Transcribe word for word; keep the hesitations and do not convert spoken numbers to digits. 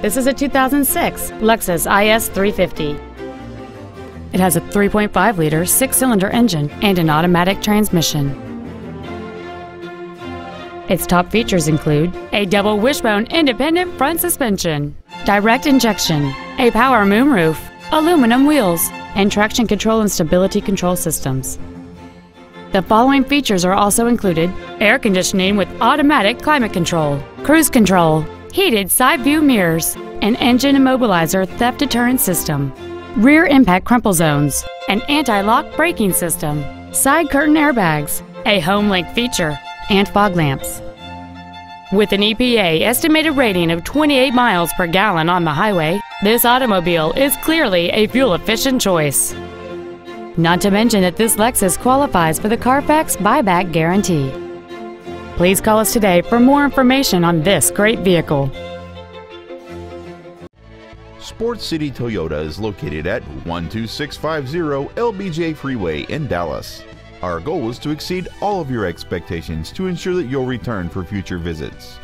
This is a two thousand six Lexus I S three fifty. It has a three point five liter six-cylinder engine and an automatic transmission. Its top features include a double wishbone independent front suspension, direct injection, a power moonroof, aluminum wheels, and traction control and stability control systems. The following features are also included: air conditioning with automatic climate control, cruise control, heated side view mirrors, an engine immobilizer theft deterrent system, rear impact crumple zones, an anti-lock braking system, side curtain airbags, a home link feature, and fog lamps. With an E P A estimated rating of twenty-eight miles per gallon on the highway, this automobile is clearly a fuel-efficient choice. Not to mention that this Lexus qualifies for the Carfax buyback guarantee. Please call us today for more information on this great vehicle. Sport City Toyota is located at one two six five zero L B J Freeway in Dallas. Our goal is to exceed all of your expectations to ensure that you'll return for future visits.